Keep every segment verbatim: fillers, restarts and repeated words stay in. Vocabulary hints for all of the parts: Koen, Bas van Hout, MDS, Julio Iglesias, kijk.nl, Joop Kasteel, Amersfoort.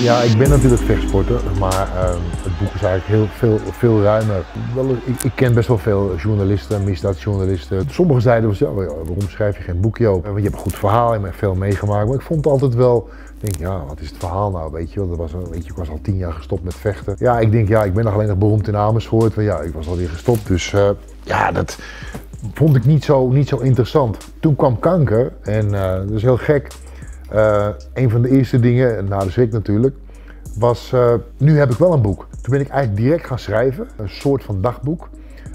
Ja, ik ben natuurlijk vechtsporter, maar uh, het boek is eigenlijk heel veel, veel ruimer. Wel, ik, ik ken best wel veel journalisten, misdaadjournalisten. Sommigen zeiden wel, ja, waarom schrijf je geen boekje op? Want je hebt een goed verhaal, je hebt veel meegemaakt. Maar ik vond het altijd wel, ik denk, ja, wat is het verhaal nou? Weet je, dat was, weet je, ik was al tien jaar gestopt met vechten. Ja, ik denk, ja, ik ben nog alleen nog beroemd in Amersfoort. Maar ja, ik was alweer gestopt, dus uh, ja, dat vond ik niet zo, niet zo interessant. Toen kwam kanker en uh, dat is heel gek. Uh, een van de eerste dingen, na de schrik natuurlijk, was uh, nu heb ik wel een boek. Toen ben ik eigenlijk direct gaan schrijven, een soort van dagboek.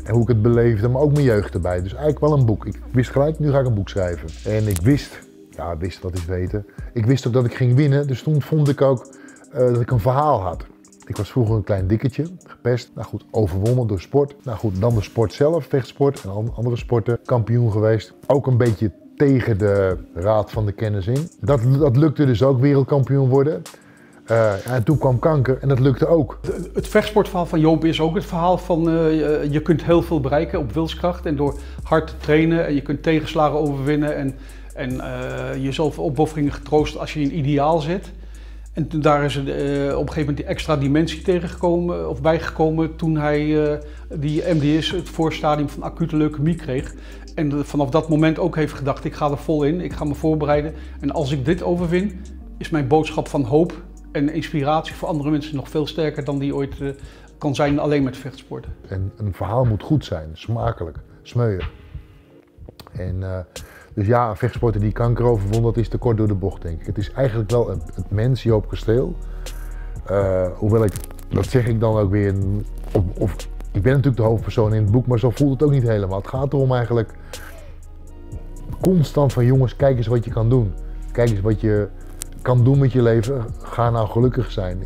En hoe ik het beleefde, maar ook mijn jeugd erbij. Dus eigenlijk wel een boek. Ik wist gelijk, nu ga ik een boek schrijven. En ik wist, ja wist dat is weten, ik wist ook dat ik ging winnen. Dus toen vond ik ook uh, dat ik een verhaal had. Ik was vroeger een klein dikketje, gepest, nou goed, overwonnen door sport. Nou goed, dan de sport zelf, vechtsport en andere sporten, kampioen geweest. Ook een beetje tegen de raad van de kennis in. Dat, dat lukte dus ook, wereldkampioen worden. Uh, en toen kwam kanker en dat lukte ook. Het, het vechtsportverhaal van Joop is ook het verhaal van uh, je kunt heel veel bereiken op wilskracht en door hard te trainen en je kunt tegenslagen overwinnen en, en uh, jezelf opofferingen getroosten als je in een ideaal zit. En toen, daar is er, uh, op een gegeven moment die extra dimensie tegengekomen of bijgekomen toen hij uh, die M D S, het voorstadium van acute leukemie, kreeg. En vanaf dat moment ook heeft gedacht, ik ga er vol in, ik ga me voorbereiden. En als ik dit overwin, is mijn boodschap van hoop en inspiratie voor andere mensen nog veel sterker dan die ooit uh, kan zijn alleen met vechtsporten. En een verhaal moet goed zijn, smakelijk, smeuïg. En uh, dus ja, een vechtsporter die kanker overwon, dat is te kort door de bocht, denk ik. Het is eigenlijk wel een, het mens Joop Kasteel. Uh, hoewel ik, dat zeg ik dan ook weer, of, of, ik ben natuurlijk de hoofdpersoon in het boek, maar zo voelt het ook niet helemaal. Het gaat erom eigenlijk constant van jongens, kijk eens wat je kan doen. Kijk eens wat je kan doen met je leven. Ga nou gelukkig zijn.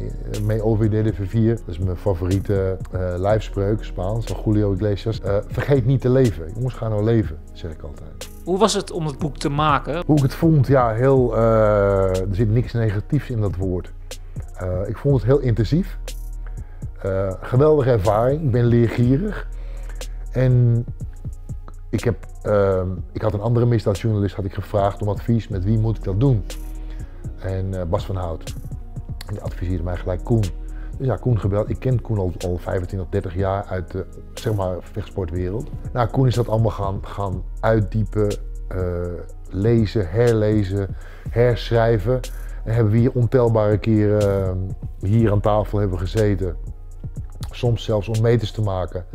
Mee O V D D V vier, dat is mijn favoriete uh, lijfspreuk, Spaans, van Julio Iglesias. Uh, vergeet niet te leven. Jongens, ga nou leven, zeg ik altijd. Hoe was het om het boek te maken? Hoe ik het vond, ja, heel, uh, er zit niks negatiefs in dat woord. Uh, ik vond het heel intensief. Uh, geweldige ervaring, ik ben leergierig en ik, heb, uh, ik had een andere misdaadjournalist had ik gevraagd om advies, met wie moet ik dat doen? En uh, Bas van Hout, die adviseerde mij gelijk Koen. Dus ja, Koen gebeld, ik ken Koen al, al vijfentwintig, dertig jaar uit de zeg maar, vechtsportwereld. Nou, Koen is dat allemaal gaan, gaan uitdiepen, uh, lezen, herlezen, herschrijven. En hebben we hier ontelbare keren uh, hier aan tafel hebben gezeten. Soms zelfs om meters te maken.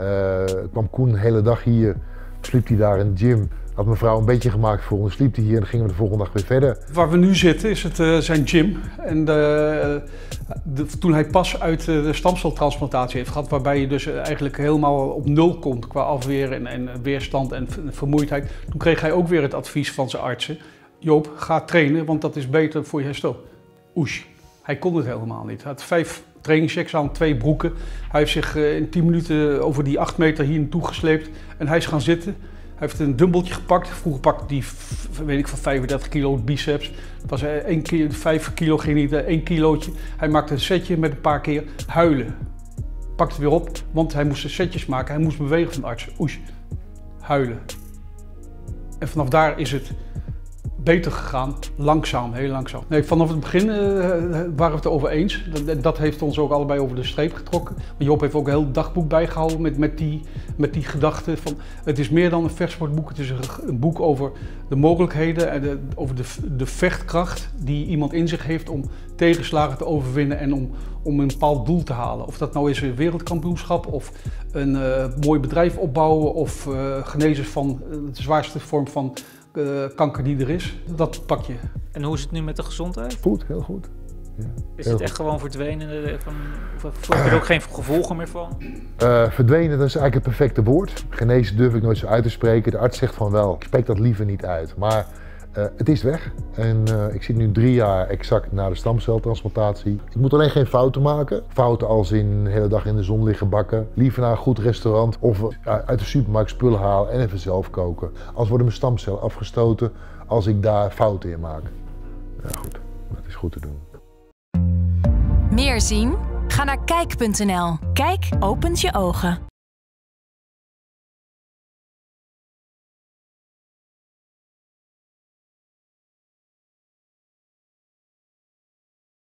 Uh, kwam Koen de hele dag hier, sliep hij daar in de gym. Had mijn vrouw een beetje gemaakt voor ons, sliep hij hier en dan gingen we de volgende dag weer verder. Waar we nu zitten is het, uh, zijn gym. En uh, de, toen hij pas uit uh, de stamceltransplantatie heeft gehad, waarbij je dus eigenlijk helemaal op nul komt qua afweer en, en weerstand en vermoeidheid. Toen kreeg hij ook weer het advies van zijn artsen. Joop, ga trainen, want dat is beter voor je herstel. Oesh, hij kon het helemaal niet. Hij had vijf trainingschecks aan, twee broeken. Hij heeft zich in tien minuten over die acht meter hier naartoe gesleept en hij is gaan zitten. Hij heeft een dumbbeltje gepakt. Vroeger pakte die, weet ik van vijfendertig kilo biceps. Het was één kilo, vijf kilo ging niet, één kilootje. Hij maakte een setje met een paar keer huilen. Pakte weer op, want hij moest setjes maken. Hij moest bewegen van de arts. Oesh, huilen. En vanaf daar is het beter gegaan, langzaam, heel langzaam. Nee, vanaf het begin uh, waren we het erover eens. Dat, dat heeft ons ook allebei over de streep getrokken. Maar Joop heeft ook een heel dagboek bijgehouden met, met, die, met die gedachte van het is meer dan een vechtsportboek. Het is een, een boek over de mogelijkheden en de, over de, de vechtkracht die iemand in zich heeft om tegenslagen te overwinnen en om, om een bepaald doel te halen. Of dat nou is een wereldkampioenschap of een uh, mooi bedrijf opbouwen of uh, genezen van uh, de zwaarste vorm van Uh, kanker die er is, dat pak je. En hoe is het nu met de gezondheid? Goed, heel goed. Ja, is heel het echt goed. Gewoon verdwenen? Voel je er ook geen gevolgen meer van? Uh, verdwenen, dat is eigenlijk het perfecte woord. Genezen durf ik nooit zo uit te spreken. De arts zegt van wel, ik spreek dat liever niet uit. Maar uh, het is weg. En uh, ik zit nu drie jaar exact na de stamceltransplantatie. Ik moet alleen geen fouten maken. Fouten als in de hele dag in de zon liggen bakken. Liever naar een goed restaurant of uh, uit de supermarkt spullen halen en even zelf koken. Als worden mijn stamcellen afgestoten als ik daar fouten in maak. Ja goed, dat is goed te doen. Meer zien? Ga naar kijk punt n l. Kijk opent je ogen.